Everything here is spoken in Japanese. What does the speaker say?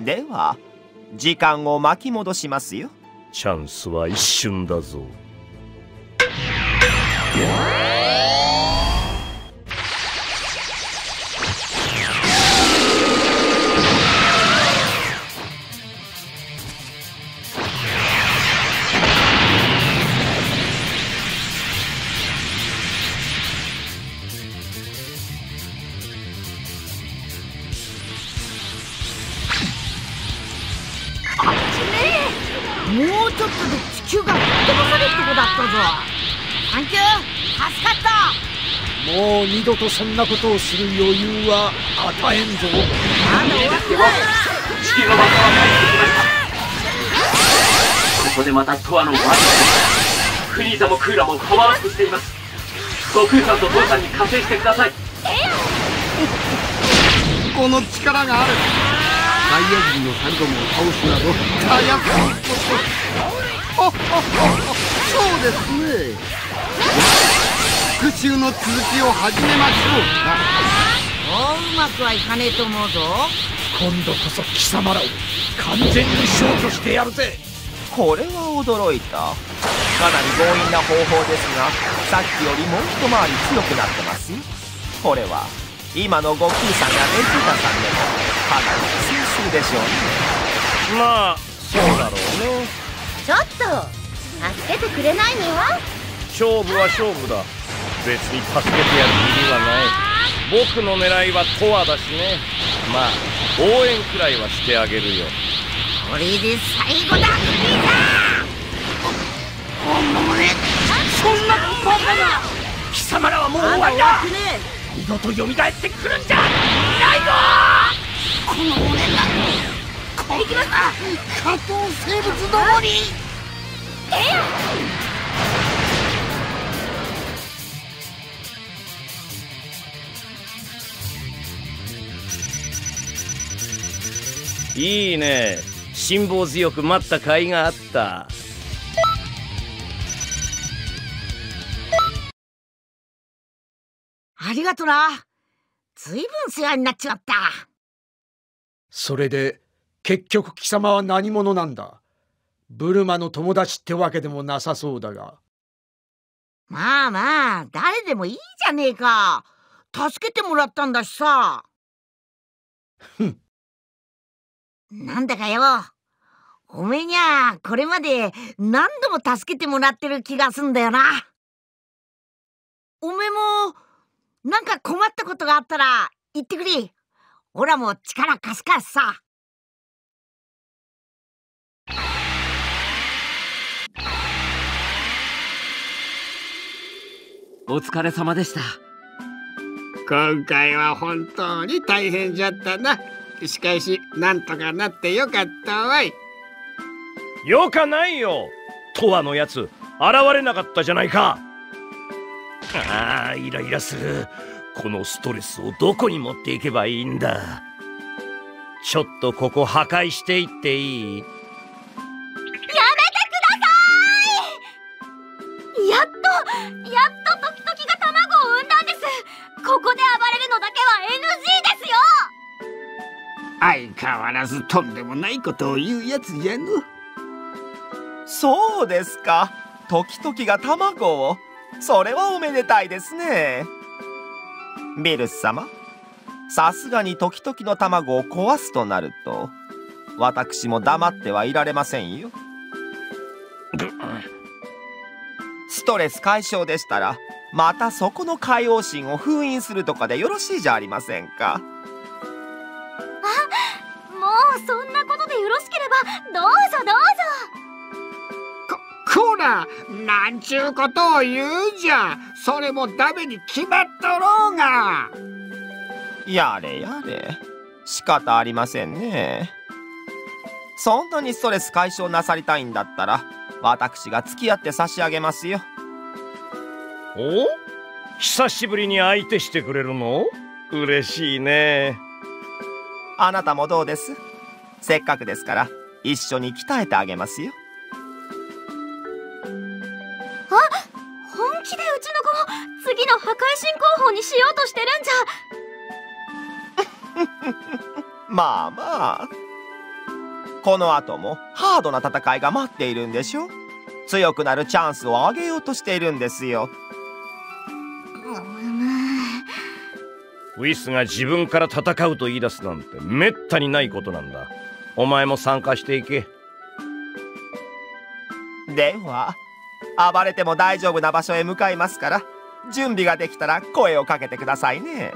では時間を巻き戻しますよ。チャンスは一瞬だぞ。もうちょっとで地球が吹っ飛ばされるとこだったぞ。サンキュー、助かった。もう二度とそんなことをする余裕は与えんぞ。なんだ終わってない。地球がまた湧かない。ここでまたトアのワイルドクニーザもクーラもパワーアップしています。悟空さんとトアさんに加勢してください。この力がある。ダイヤ人のサルドムを倒すなどたやすいこと。そうですね。復讐の続きを始めましょうか。そううまくはいかねえと思うぞ。今度こそ貴様らを完全に消去してやるぜ。これは驚いた。かなり強引な方法ですが、さっきよりもう一回り強くなってますよ。これは今の悟空さんやベジータさんでもかなり強すぎでしょうね。まあそうだろうね。ちょっと助けてくれないのは。勝負は勝負だ。別に助けてやる意味はない。僕の狙いはトアだしね。まあ応援くらいはしてあげるよ。これで最後だ。そんなバカな。貴様らはもう終わりだ。二度と蘇ってくるんじゃないぞ。この俺がこんな下等生物どもに。いいね。辛抱強く待った甲斐があった。ありがとな。ずいぶん世話になっちまった。それで結局貴様は何者なんだ。ブルマの友達ってわけでもなさそうだが。まあまあ誰でもいいじゃねえか。助けてもらったんだしさ。ふん。なんだかよ、おめえにゃこれまで何度も助けてもらってる気がすんだよな。おめえもなんか困ったことがあったら言ってくれ。オラも力貸すからさ。お疲れ様でした。今回は本当に大変じゃったな。しかしなんとかなってよかったわい。よかないよ。トアのやつ現れなかったじゃないか。ああイライラする。このストレスをどこに持っていけばいいんだ。ちょっとここ破壊していっていい？やめてください。やっとトキトキが卵を産んだんです。ここで暴れるのだけは NG ですよ。相変わらずとんでもないことを言うやつじゃの。そうですか。トキトキが卵を。それはおめでたいですね。ビルス様、さすがに時々の卵を壊すとなると私も黙ってはいられませんよ。ストレス解消でしたらまたそこの海王神を封印するとかでよろしいじゃありませんか。あ、もうそんなことでよろしければどうぞどうぞ。こら、なんちゅうことを言うじゃ。それもダメに決まっとろうが。やれやれ、仕方ありませんね。そんなにストレス解消なさりたいんだったら私が付き合って差し上げますよ。お、久しぶりに相手してくれるの嬉しいね。あなたもどうです？せっかくですから一緒に鍛えてあげますよ。うちの子も次の破壊神候補にしようとしてるんじゃ。まあまあこの後もハードな戦いが待っているんでしょ。強くなるチャンスをあげようとしているんですよ。ウィスが自分から戦うと言い出すなんてめったにないことなんだ。お前も参加していけ。では暴れても大丈夫な場所へ向かいますから、準備ができたら声をかけてくださいね。